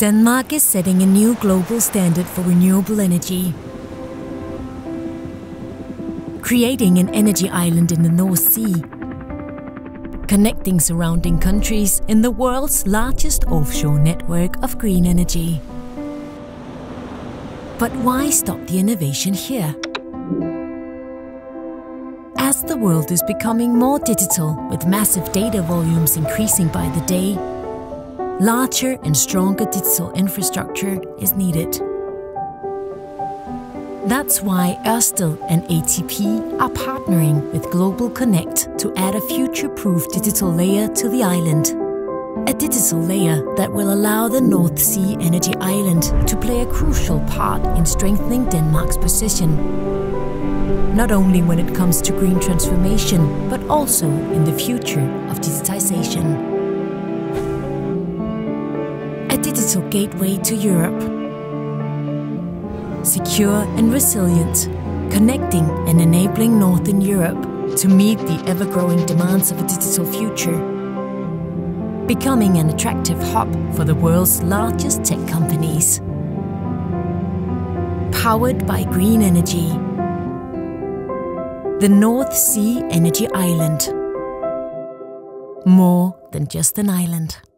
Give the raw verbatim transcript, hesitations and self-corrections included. Denmark is setting a new global standard for renewable energy, creating an energy island in the North Sea, connecting surrounding countries in the world's largest offshore network of green energy. But why stop the innovation here? As the world is becoming more digital, with massive data volumes increasing by the day, larger and stronger digital infrastructure is needed. That's why Ørsted and A T P are partnering with Global Connect to add a future-proof digital layer to the island. A digital layer that will allow the North Sea Energy Island to play a crucial part in strengthening Denmark's position, not only when it comes to green transformation, but also in the future of digitization. Digital gateway to Europe. Secure and resilient, connecting and enabling Northern Europe to meet the ever-growing demands of a digital future, becoming an attractive hub for the world's largest tech companies. Powered by green energy, the North Sea Energy Island. More than just an island.